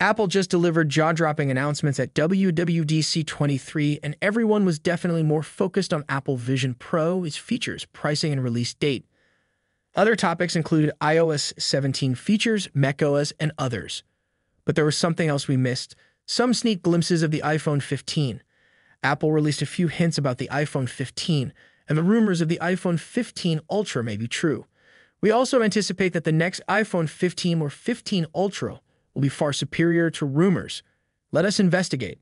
Apple just delivered jaw-dropping announcements at WWDC 23, and everyone was definitely more focused on Apple Vision Pro, its features, pricing, and release date. Other topics included iOS 17 features, macOS, and others. But there was something else we missed, some sneak glimpses of the iPhone 15. Apple released a few hints about the iPhone 15, and the rumors of the iPhone 15 Ultra may be true. We also anticipate that the next iPhone 15 or 15 Ultra will be far superior to rumors. Let us investigate.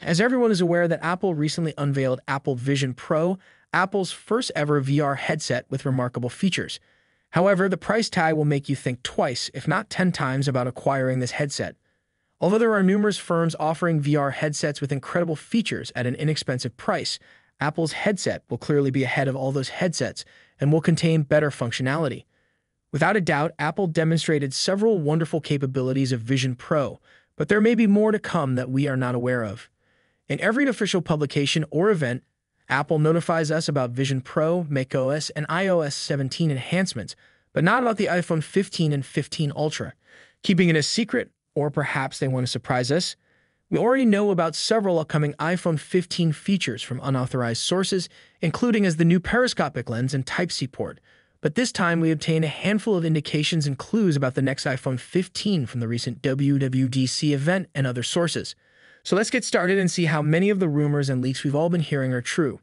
As everyone is aware that Apple recently unveiled Apple Vision Pro, Apple's first-ever VR headset with remarkable features. However, the price tag will make you think twice, if not 10 times, about acquiring this headset. Although there are numerous firms offering VR headsets with incredible features at an inexpensive price, Apple's headset will clearly be ahead of all those headsets and will contain better functionality. Without a doubt, Apple demonstrated several wonderful capabilities of Vision Pro, but there may be more to come that we are not aware of. In every official publication or event, Apple notifies us about Vision Pro, macOS, and iOS 17 enhancements, but not about the iPhone 15 and 15 Ultra. Keeping it a secret, or perhaps they want to surprise us. We already know about several upcoming iPhone 15 features from unauthorized sources, including as the new periscopic lens and Type-C port. But this time, we obtained a handful of indications and clues about the next iPhone 15 from the recent WWDC event and other sources. So let's get started and see how many of the rumors and leaks we've all been hearing are true.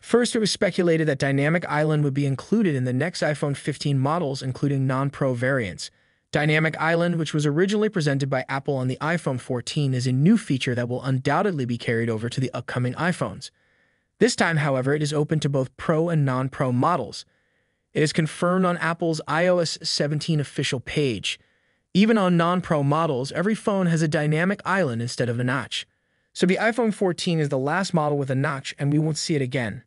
First, it was speculated that Dynamic Island would be included in the next iPhone 15 models, including non-Pro variants. Dynamic Island, which was originally presented by Apple on the iPhone 14, is a new feature that will undoubtedly be carried over to the upcoming iPhones. This time, however, it is open to both Pro and non-Pro models. It is confirmed on Apple's iOS 17 official page. Even on non-Pro models, every phone has a Dynamic Island instead of a notch. So the iPhone 14 is the last model with a notch, and we won't see it again.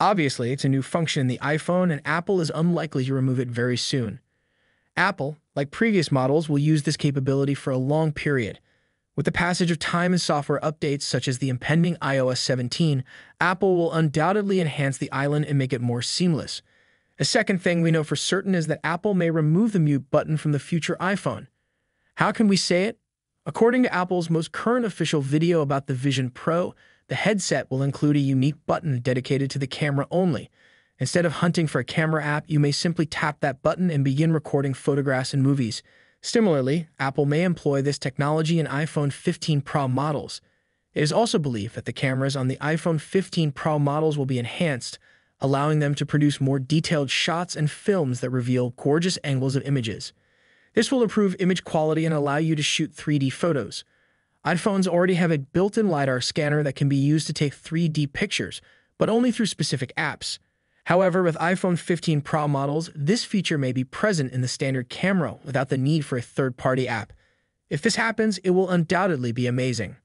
Obviously, it's a new function in the iPhone, and Apple is unlikely to remove it very soon. Apple, like previous models, will use this capability for a long period. With the passage of time and software updates such as the impending iOS 17, Apple will undoubtedly enhance the island and make it more seamless. A second thing we know for certain is that Apple may remove the mute button from the future iPhone. How can we say it? According to Apple's most current official video about the Vision Pro, the headset will include a unique button dedicated to the camera only. Instead of hunting for a camera app, you may simply tap that button and begin recording photographs and movies. Similarly, Apple may employ this technology in iPhone 15 Pro models. It is also believed that the cameras on the iPhone 15 Pro models will be enhanced, allowing them to produce more detailed shots and films that reveal gorgeous angles of images. This will improve image quality and allow you to shoot 3D photos. iPhones already have a built-in LiDAR scanner that can be used to take 3D pictures, but only through specific apps. However, with iPhone 15 Pro models, this feature may be present in the standard camera without the need for a third-party app. If this happens, it will undoubtedly be amazing.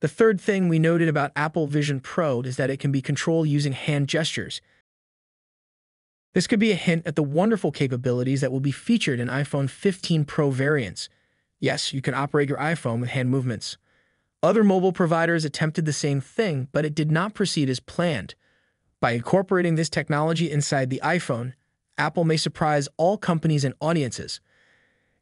The third thing we noted about Apple Vision Pro is that it can be controlled using hand gestures. This could be a hint at the wonderful capabilities that will be featured in iPhone 15 Pro variants. Yes, you can operate your iPhone with hand movements. Other mobile providers attempted the same thing, but it did not proceed as planned. By incorporating this technology inside the iPhone, Apple may surprise all companies and audiences.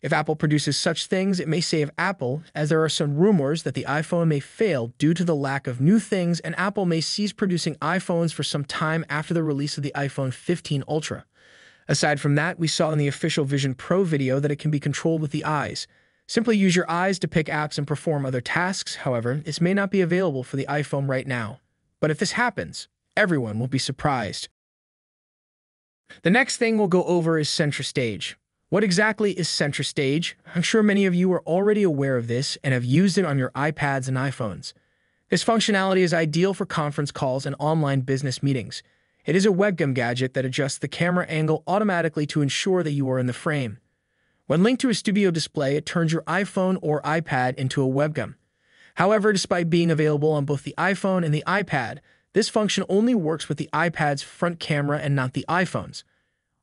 If Apple produces such things, it may save Apple, as there are some rumors that the iPhone may fail due to the lack of new things, and Apple may cease producing iPhones for some time after the release of the iPhone 15 Ultra. Aside from that, we saw in the official Vision Pro video that it can be controlled with the eyes. Simply use your eyes to pick apps and perform other tasks. However, this may not be available for the iPhone right now. But if this happens, everyone will be surprised. The next thing we'll go over is Center Stage. What exactly is Center Stage? I'm sure many of you are already aware of this and have used it on your iPads and iPhones. This functionality is ideal for conference calls and online business meetings. It is a webcam gadget that adjusts the camera angle automatically to ensure that you are in the frame. When linked to a studio display, it turns your iPhone or iPad into a webcam. However, despite being available on both the iPhone and the iPad, this function only works with the iPad's front camera and not the iPhone's.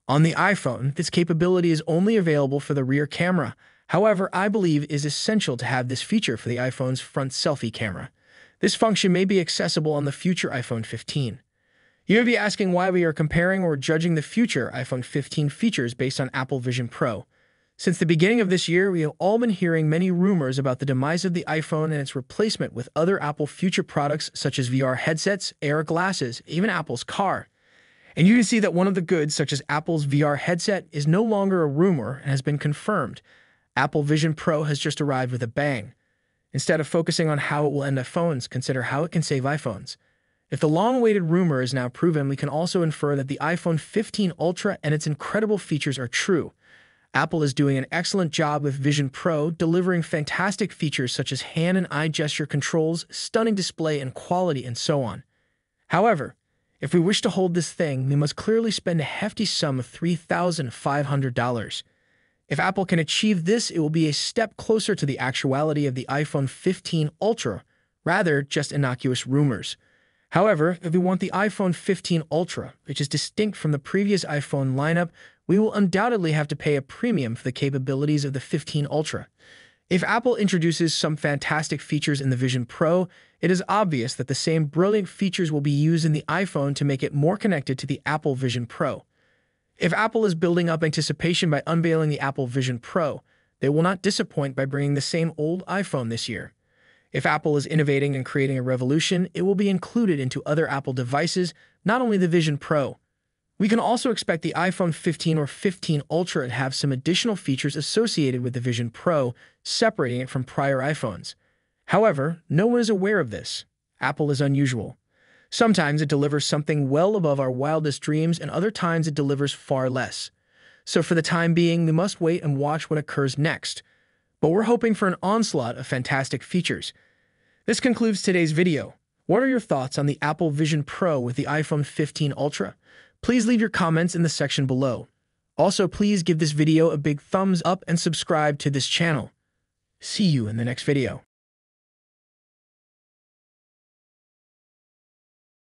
On the iPhone, this capability is only available for the rear camera. However, I believe it is essential to have this feature for the iPhone's front selfie camera. This function may be accessible on the future iPhone 15. You may be asking why we are comparing or judging the future iPhone 15 features based on Apple Vision Pro. Since the beginning of this year, we have all been hearing many rumors about the demise of the iPhone and its replacement with other Apple future products such as VR headsets, AR glasses, even Apple's car. And you can see that one of the goods, such as Apple's VR headset, is no longer a rumor and has been confirmed. Apple Vision Pro has just arrived with a bang. Instead of focusing on how it will end iPhones, consider how it can save iPhones. If the long-awaited rumor is now proven, we can also infer that the iPhone 15 Ultra and its incredible features are true. Apple is doing an excellent job with Vision Pro, delivering fantastic features such as hand and eye gesture controls, stunning display and quality, and so on. However, if we wish to hold this thing, we must clearly spend a hefty sum of $3,500. If Apple can achieve this, it will be a step closer to the actuality of the iPhone 15 Ultra, rather just innocuous rumors. However, if we want the iPhone 15 Ultra, which is distinct from the previous iPhone lineup, we will undoubtedly have to pay a premium for the capabilities of the 15 Ultra. If Apple introduces some fantastic features in the Vision Pro, it is obvious that the same brilliant features will be used in the iPhone to make it more connected to the Apple Vision Pro. If Apple is building up anticipation by unveiling the Apple Vision Pro, they will not disappoint by bringing the same old iPhone this year. If Apple is innovating and creating a revolution, it will be included into other Apple devices, not only the Vision Pro. We can also expect the iPhone 15 or 15 Ultra to have some additional features associated with the Vision Pro, separating it from prior iPhones. However, no one is aware of this. Apple is unusual. Sometimes it delivers something well above our wildest dreams, and other times it delivers far less. So for the time being, we must wait and watch what occurs next. But we're hoping for an onslaught of fantastic features. This concludes today's video. What are your thoughts on the Apple Vision Pro with the iPhone 15 Ultra? Please leave your comments in the section below. Also, please give this video a big thumbs up and subscribe to this channel. See you in the next video.